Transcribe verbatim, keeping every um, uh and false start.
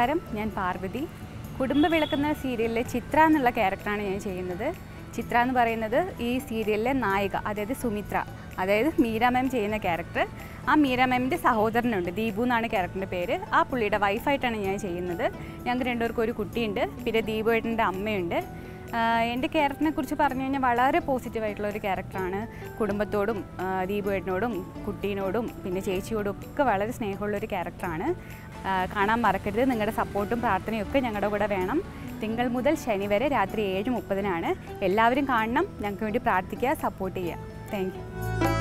Namaskaram, Yan Parvati. Kudumba Vilakana serial, Chitran la character and Chainada. Chitran Baranada is serial Naika, that is Sumitra. That is Miramayam Chain a character. A Miramayam the Sahodhar and Dibu and a character pair. A Pulita wife at another. Young Rendor Kori Kutinder, Peter Dibu and Amender. എന്റെ ക്യാരക്ടറിനെ കുറിച്ച് പറഞ്ഞു കഴിഞ്ഞാൽ വളരെ positive ആയിട്ടുള്ള ഒരു ക്യാരക്ടറാണ്. കുടുംബത്തോടും ദീപുവേട്ടനോടും കുട്ടീനോടും പിന്നെ ചേച്ചിയോടും ഒക്കെ വളരെ സ്നേഹമുള്ള ഒരു ക്യാരക്ടറാണ്. കാണാൻ മറക്കരുത്. നിങ്ങളുടെ സപ്പോർട്ടും പ്രാർത്ഥനയും ഒക്കെ ഞങ്ങളുടെ കൂടെ വേണം. തിങ്കൾ മുതൽ ശനി വരെ രാത്രി ഏഴ് മുപ്പതിനാണ്. എല്ലാവരും കാണണം. ഞങ്ങൾക്ക് വേണ്ടി പ്രാർത്ഥിക്കുക, സപ്പോർട്ട് ചെയ്യുക. താങ്ക്യൂ.